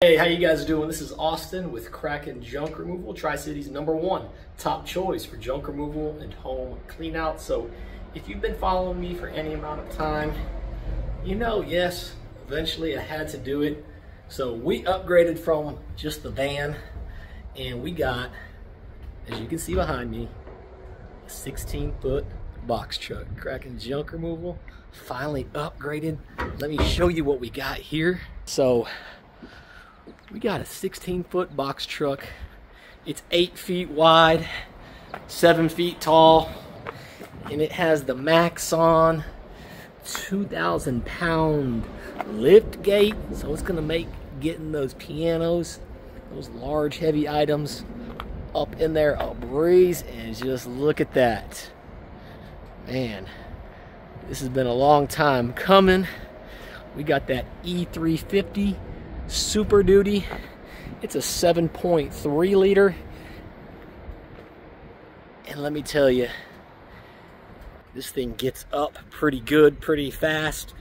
Hey, how you guys doing? This is Austin with Kraken Junk Removal, Tri-Cities #1 top choice for junk removal and home cleanout. So if you've been following me for any amount of time, you know, yes, eventually I had to do it. So we upgraded from just the van and we got, as you can see behind me, a 16-foot box truck. Kraken Junk Removal finally upgraded. Let me show you what we got here. So we got a 16-foot box truck. It's 8 feet wide, 7 feet tall, and it has the Maxon 2,000-pound lift gate. So it's gonna make getting those pianos, those large heavy items up in there a breeze. And just look at that. Man, this has been a long time coming. We got that E350 Super Duty. It's a 7.3 liter. And let me tell you, this thing gets up pretty good, pretty fast.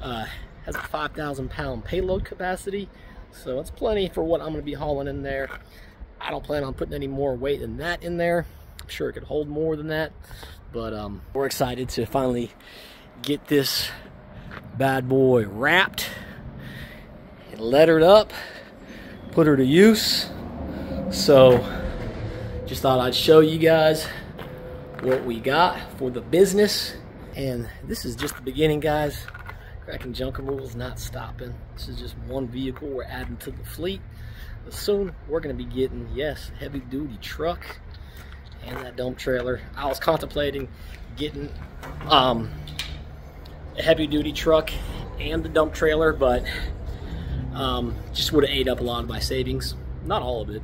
Has a 5,000 pound payload capacity. So it's plenty for what I'm gonna be hauling in there. I don't plan on putting any more weight than that in there. I'm sure it could hold more than that, but we're excited to finally get this bad boy wrapped, lettered up, put her to use. So just thought I'd show you guys what we got for the business. And this is just the beginning, guys. Kraken Junk Removal is not stopping. This is just one vehicle we're adding to the fleet. But soon we're going to be getting, yes, heavy duty truck and that dump trailer. I was contemplating getting a heavy duty truck and the dump trailer, but just would have ate up a lot of my savings, not all of it.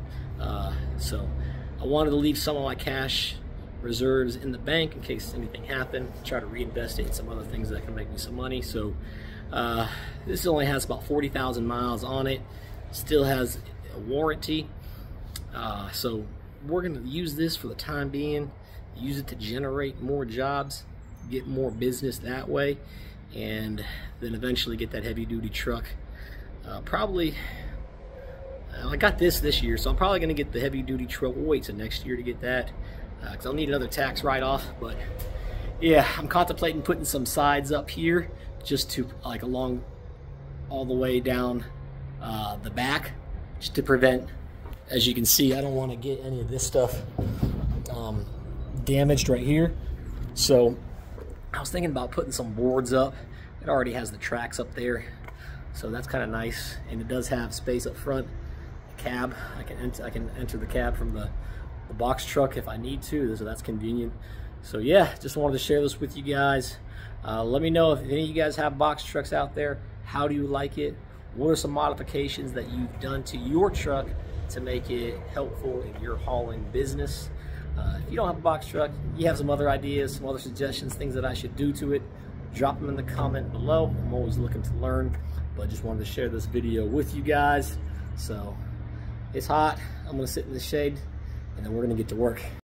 So I wanted to leave some of my cash reserves in the bank in case anything happened, try to reinvest it in some other things that can make me some money. So this only has about 40,000 miles on it, still has a warranty. So we're gonna use this for the time being, use it to generate more jobs, get more business that way, and then eventually get that heavy duty truck. Probably, I got this year, so I'm probably going to get the heavy duty truck. We'll wait till next year to get that, because I'll need another tax write-off. But yeah, I'm contemplating putting some sides up here just to, like, along all the way down the back, just to prevent, as you can see, I don't want to get any of this stuff damaged right here. So I was thinking about putting some boards up. It already has the tracks up there, so that's kind of nice. And it does have space up front. The cab, I can enter the cab from the box truck if I need to, so that's convenient. So yeah, just wanted to share this with you guys. Let me know if any of you guys have box trucks out there. How do you like it? What are some modifications that you've done to your truck to make it helpful in your hauling business? If you don't have a box truck, you have some other ideas, some other suggestions, things that I should do to it, drop them in the comment below. I'm always looking to learn, but just wanted to share this video with you guys. So it's hot. I'm gonna sit in the shade and then we're gonna get to work.